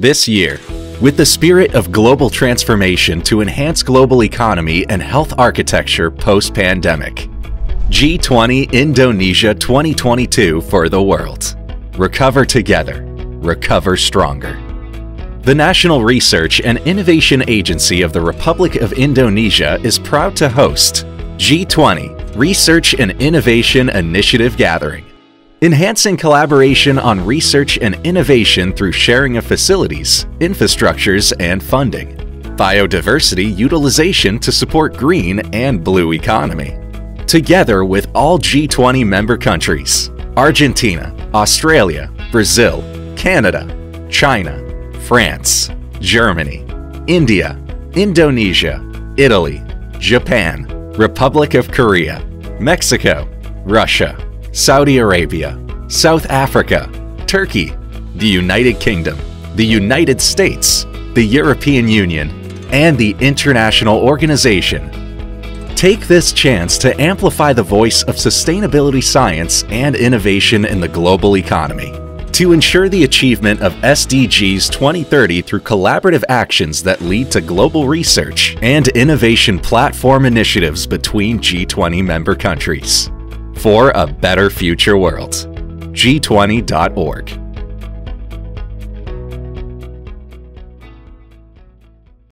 this year. With the spirit of global transformation to enhance global economy and health architecture post-pandemic. G20 Indonesia 2022 for the world. Recover together, recover stronger. The National Research and Innovation Agency of the Republic of Indonesia is proud to host G20 Research and Innovation Initiative Gathering. Enhancing collaboration on research and innovation through sharing of facilities, infrastructures, and funding. Biodiversity utilization to support green and blue economy. Together with all G20 member countries, Argentina, Australia, Brazil, Canada, China, France, Germany, India, Indonesia, Italy, Japan, Republic of Korea, Mexico, Russia, Saudi Arabia, South Africa, Turkey, the United Kingdom, the United States, the European Union, and the International Organization. Take this chance to amplify the voice of sustainability science and innovation in the global economy, to ensure the achievement of SDGs 2030 through collaborative actions that lead to global research and innovation platform initiatives between G20 member countries. For a better future world. G20.org